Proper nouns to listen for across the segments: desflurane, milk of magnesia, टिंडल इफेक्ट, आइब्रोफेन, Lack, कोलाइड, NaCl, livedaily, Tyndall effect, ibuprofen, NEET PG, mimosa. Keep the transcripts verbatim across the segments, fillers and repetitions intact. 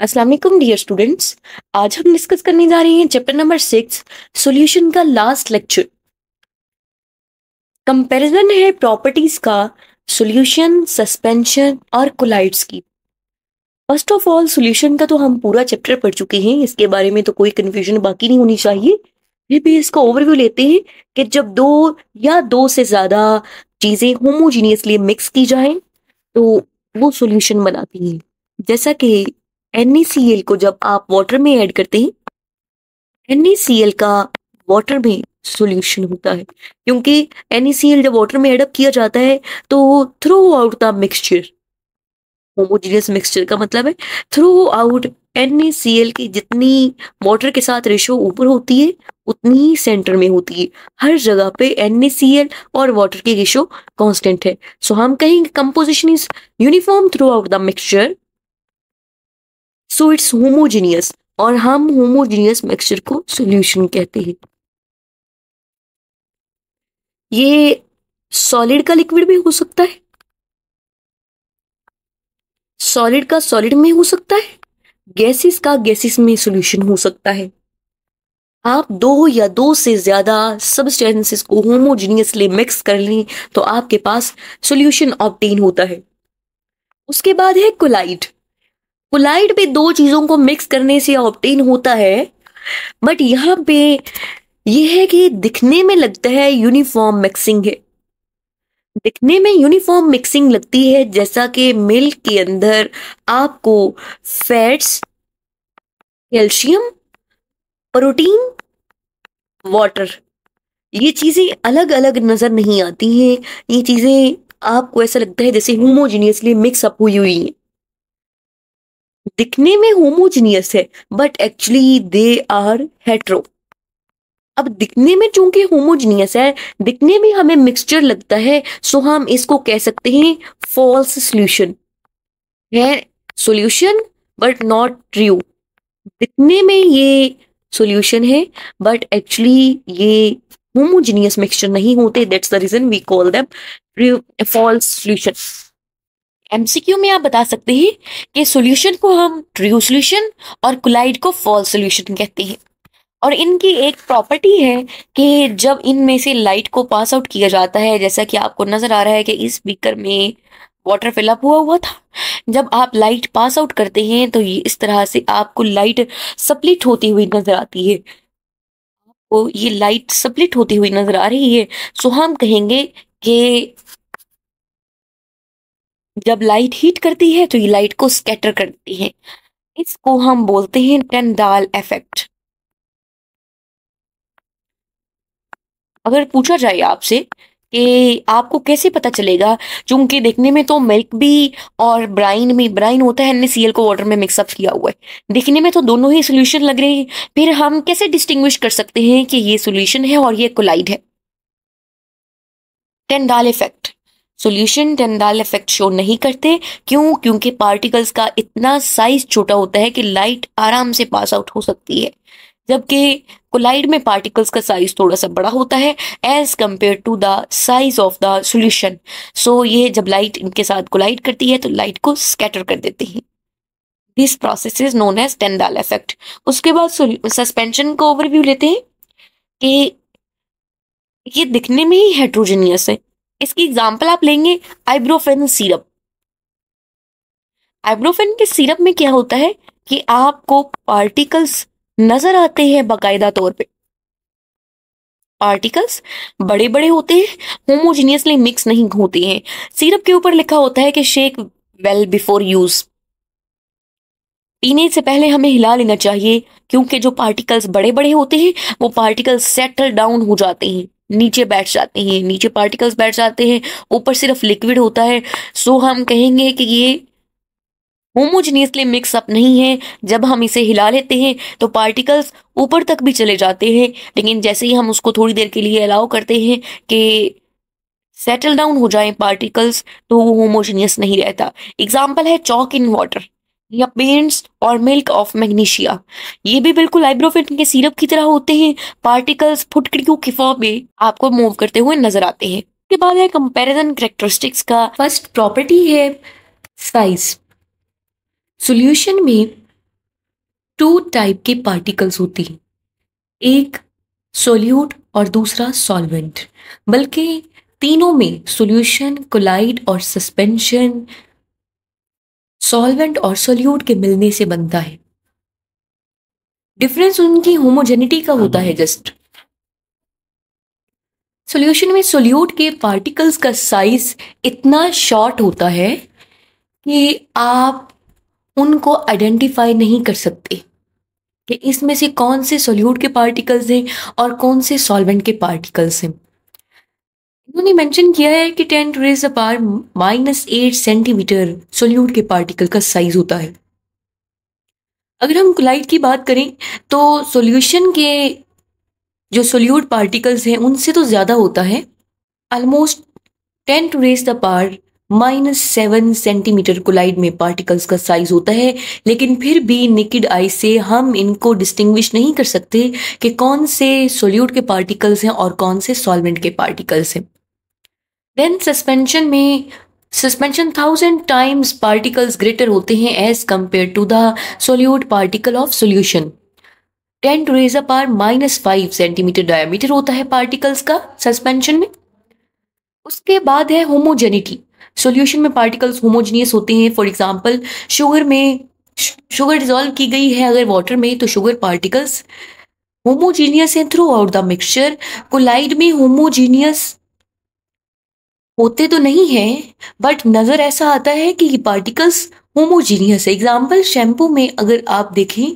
अस्सलाम वालेकुम dear students, आज हम डिस्कस करने जा रहे हैं चैप्टर नंबर सिक्स सॉल्यूशन का लास्ट लेक्चर। कंपैरिजन है प्रॉपर्टीज का सॉल्यूशन, सस्पेंशन और कोलाइड्स की। फर्स्ट ऑफ ऑल सॉल्यूशन का तो हम पूरा चैप्टर पढ़ चुके हैं, इसके बारे में तो कोई कंफ्यूजन बाकी नहीं होनी चाहिए। फिर भी इसका ओवरव्यू लेते हैं कि जब दो या दो से ज्यादा चीजें होमोजीनियसली मिक्स की जाए तो वो सॉल्यूशन बनाती हैं। जैसा कि एन ए सी एल को जब आप वाटर में ऐड करते हैं, एन ए सी एल का वाटर में सॉल्यूशन होता है, क्योंकि एन ए सी एल जब वाटर में ऐड अप किया जाता है तो throughout the mixture, homogeneous mixture का मतलब है throughout N A C L की जितनी वाटर के साथ रेशो ऊपर होती है उतनी ही सेंटर में होती है। हर जगह पे एन ए सी एल और वाटर की रेशो कांस्टेंट है। सो हम कहेंगे composition is uniform throughout the mixture, so it's homogeneous, और हम होमोजीनियस मिक्सचर को सॉल्यूशन कहते हैं। ये सॉलिड का लिक्विड में हो सकता है, सॉलिड का सॉलिड में हो सकता है, गैसेस का गैसेस में सॉल्यूशन हो सकता है। आप दो या दो से ज्यादा सब्सटेंसेस को होमोजीनियसली मिक्स कर लें तो आपके पास सॉल्यूशन ऑब्टेन होता है। उसके बाद है कोलाइड। कोलाइड पे दो चीजों को मिक्स करने से ऑब्टेन होता है, बट यहाँ पे यह है कि दिखने में लगता है यूनिफॉर्म मिक्सिंग है, दिखने में यूनिफॉर्म मिक्सिंग लगती है। जैसा कि मिल्क के अंदर आपको फैट्स, कैल्शियम, प्रोटीन, वाटर, ये चीजें अलग अलग नजर नहीं आती हैं। ये चीजें आपको ऐसा लगता है जैसे होमोजीनियसली मिक्स अप हुई हुई हैं, दिखने में होमोजीनियस है but actually they are hetero. अब दिखने में चूंकि होमोजीनियस है, दिखने में हमें मिक्सचर लगता है, सो हम इसको कह सकते हैं फॉल्स सॉल्यूशन है सॉल्यूशन बट नॉट ट्रू। दिखने में ये सॉल्यूशन है बट एक्चुअली ये होमोजीनियस मिक्सचर नहीं होते, that's the reason we call them false solution. MCQ में आप बता सकते हैं कि सॉल्यूशन को हम ट्रू सॉल्यूशन और कोलाइड को फॉल्स सॉल्यूशन कहते हैं। और इनकी एक प्रॉपर्टी है कि जब इनमें से लाइट को पास आउट किया जाता है, जैसा कि आपको नजर आ रहा है कि इस बीकर में वाटर फिलअप हुआ हुआ था, जब आप लाइट पास आउट करते हैं तो ये इस तरह से आपको लाइट सप्लिट होती हुई नजर आती है। आपको ये लाइट सप्लिट होती हुई नजर आ रही है, सो हम कहेंगे कि जब लाइट हीट करती है तो ये लाइट को स्कैटर करती है। इसको हम बोलते हैं टिंडल इफेक्ट। अगर पूछा जाए आपसे कि आपको कैसे पता चलेगा, चूंकि देखने में तो मिल्क भी और ब्राइन में, ब्राइन होता है एन ए सी एल को वाटर में मिक्सअप किया हुआ है, दिखने में तो दोनों ही सॉल्यूशन लग रहे हैं, फिर हम कैसे डिस्टिंग्विश कर सकते हैं कि ये सॉल्यूशन है और ये कोलाइड है? टिंडल इफेक्ट solution टिंडल इफेक्ट show नहीं करते। क्यों? क्योंकि पार्टिकल्स का इतना साइज छोटा होता है कि लाइट आराम से पास आउट हो सकती है, जबकि कोलाइड में पार्टिकल्स का साइज थोड़ा सा बड़ा होता है as compare to the size of the solution. So ये जब लाइट इनके साथ कोलाइड करती है तो लाइट को स्कैटर कर देती है। This process is known as टिंडल इफेक्ट। उसके बाद सस्पेंशन का ओवरव्यू लेते हैं कि ये दिखने में ही हेट्रोजेनियस है। इसकी एग्जाम्पल आप लेंगे आइब्रोफेन सिरप। आइब्रोफेन के सिरप में क्या होता है कि आपको पार्टिकल्स नजर आते हैं, बाकायदा तौर पे पार्टिकल्स बड़े बड़े होते हैं, होमोजीनियसली मिक्स नहीं होते हैं। सिरप के ऊपर लिखा होता है कि शेक वेल बिफोर यूज, पीने से पहले हमें हिला लेना चाहिए, क्योंकि जो पार्टिकल्स बड़े बड़े होते हैं वो पार्टिकल्स सेटल डाउन हो जाते हैं, नीचे बैठ जाते हैं, नीचे पार्टिकल्स बैठ जाते हैं, ऊपर सिर्फ लिक्विड होता है। सो हम कहेंगे कि ये होमोजीनियसली मिक्सअप नहीं है। जब हम इसे हिला लेते हैं तो पार्टिकल्स ऊपर तक भी चले जाते हैं, लेकिन जैसे ही हम उसको थोड़ी देर के लिए अलाउ करते हैं कि सेटल डाउन हो जाए पार्टिकल्स, तो वो होमोजीनियस नहीं रहता। एग्जाम्पल है चॉक इन वाटर या पेंट्स और मिल्क ऑफ मैग्नीशिया। ये भी बिल्कुल आइब्रोफेन के सिरप की तरह होते हैं, पार्टिकल्स फुटकड़ियों की फॉर्म में आपको मूव करते हुए नजर आते हैं। इसके बाद है कंपेरिजन करेक्टरिस्टिक्स का। फर्स्ट प्रॉपर्टी है साइज। सॉल्यूशन में टू टाइप के पार्टिकल्स होती हैं, एक सोल्यूट और दूसरा सॉल्वेंट, बल्कि तीनों में सॉल्यूशन, कोलाइड और सस्पेंशन सॉल्वेंट और सोल्यूट के मिलने से बनता है। डिफरेंस उनकी होमोजेनिटी का होता है। जस्ट सोल्यूशन में सोल्यूट के पार्टिकल्स का साइज इतना शॉर्ट होता है कि आप उनको आइडेंटिफाई नहीं कर सकते कि इसमें से कौन से सोल्यूट के पार्टिकल्स हैं और कौन से सॉल्वेंट के पार्टिकल्स हैं। इन्होंने मेंशन किया है कि ten to raise the power minus eight centimetre solute के पार्टिकल का साइज होता है। अगर हम कोलाइड की बात करें तो सोल्यूशन के जो सोल्यूट पार्टिकल्स हैं उनसे तो ज़्यादा होता है, almost ten to raise the power minus seven centimetre कोलाइड में पार्टिकल्स का साइज होता है। लेकिन फिर भी नेकेड आई से हम इनको डिस्टिंग्विश नहीं कर सकते कि कौन से सोल्यूट के पार्टिकल्स हैं और कौन से सॉल्वेंट के पार्टिकल्स हैं। देन सस्पेंशन में suspension thousand times particles greater होते हैं as compare to the solute particle of solution. Ten to raise the power minus five centimetre diameter होता है पार्टिकल्स का सस्पेंशन में। उसके बाद है होमोजेनिटी। सॉल्यूशन में पार्टिकल्स होमोजेनियस होते हैं। फॉर एग्जांपल शुगर में शुगर डिजॉल्व की गई है अगर वाटर में तो शुगर पार्टिकल्स होमोजेनियस हैं throughout the mixture. कोलाइड में होमोजेनियस होते तो नहीं हैं बट नज़र ऐसा आता है कि ये पार्टिकल्स होमोजेनियस है। एग्जाम्पल शैम्पू में अगर आप देखें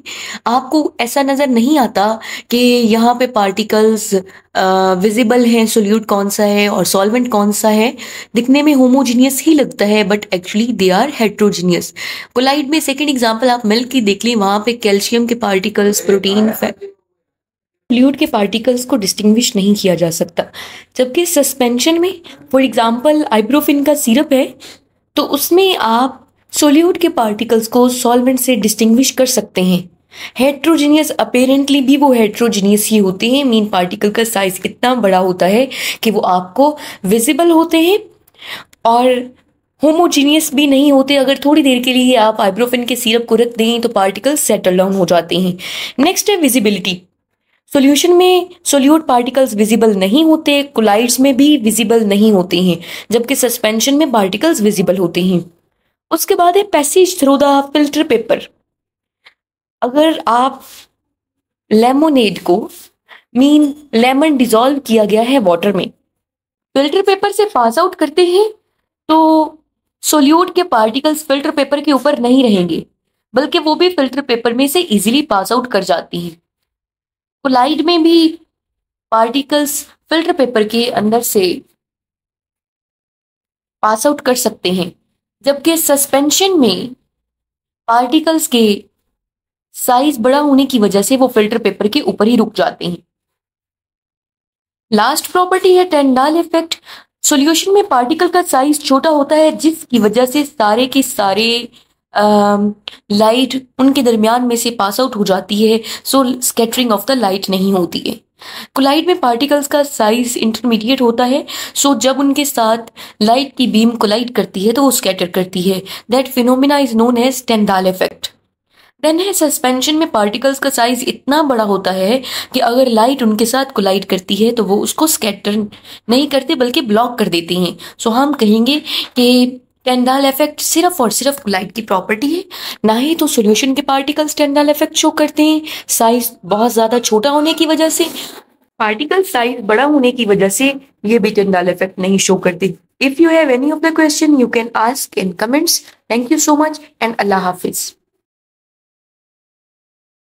आपको ऐसा नज़र नहीं आता कि यहाँ पे पार्टिकल्स विजिबल हैं, सोल्यूट कौन सा है और सॉल्वेंट कौन सा है। दिखने में होमोजेनियस ही लगता है but actually they are heterogeneous. कोलाइड में सेकंड एग्जाम्पल आप मिल्क की देख लें, वहाँ पे कैल्शियम के पार्टिकल्स, प्रोटीन, फैट, सोल्यूट के पार्टिकल्स को डिस्टिंग्विश नहीं किया जा सकता। जबकि सस्पेंशन में फॉर एग्जाम्पल आइब्रोफिन का सिरप है तो उसमें आप सोल्यूट के पार्टिकल्स को सॉल्वेंट से डिस्टिंग्विश कर सकते हैं। हेट्रोजीनियस अपेरेंटली भी वो हेट्रोजीनियस ही होते हैं। मीन पार्टिकल का साइज इतना बड़ा होता है कि वो आपको विजिबल होते हैं और होमोजीनियस भी नहीं होते। अगर थोड़ी देर के लिए आप आइब्रोफिन के सिरप को रख दें तो पार्टिकल सेटल डाउन हो जाते हैं। नेक्स्ट है विजिबिलिटी। सोल्यूशन में सोल्यूट पार्टिकल्स विजिबल नहीं होते, कोलाइड्स में भी विजिबल नहीं होते हैं, जबकि सस्पेंशन में पार्टिकल्स विजिबल होते हैं। उसके बाद है passage through the filter paper. अगर आप लेमोनेड को मीन लेमन डिजॉल्व किया गया है वाटर में फिल्टर पेपर से पास आउट करते हैं तो सोल्यूट के पार्टिकल्स फिल्टर पेपर के ऊपर नहीं रहेंगे बल्कि वो भी फिल्टर पेपर में से इजीली पास आउट कर जाती हैं। कोलाइड में भी पार्टिकल्स फिल्टर पेपर के अंदर से पास आउट कर सकते हैं, जबकि सस्पेंशन में पार्टिकल्स के साइज बड़ा होने की वजह से वो फिल्टर पेपर के ऊपर ही रुक जाते हैं। लास्ट प्रॉपर्टी है टेंडाल इफेक्ट। सॉल्यूशन में पार्टिकल का साइज छोटा होता है जिसकी वजह से सारे के सारे लाइट उनके दरमियान में से पास आउट हो जाती है, so scattering of the light नहीं होती है। कोलाइड में पार्टिकल्स का साइज इंटरमीडिएट होता है, सो जब उनके साथ लाइट की बीम कोलाइड करती है तो वो स्कैटर करती है। That phenomena is known as Tyndall effect. Then है सस्पेंशन में पार्टिकल्स का साइज इतना बड़ा होता है कि अगर लाइट उनके साथ कोलाइड करती है तो वो उसको स्कैटर नहीं करते बल्कि ब्लॉक कर देती हैं। सो हम कहेंगे कि टेंडाल इफेक्ट सिर्फ और सिर्फ कोलाइड की प्रॉपर्टी है। ना ही तो सॉल्यूशन के पार्टिकल्स टेंडाल इफेक्ट शो करते हैं, साइज बहुत ज़्यादा छोटा होने की वजह से, पार्टिकल साइज बड़ा होने की वजह से ये भी टेंडाल इफेक्ट नहीं शो करते। If you have any of the question you can ask in comments. Thank you so much and अल्लाह हाफिज़।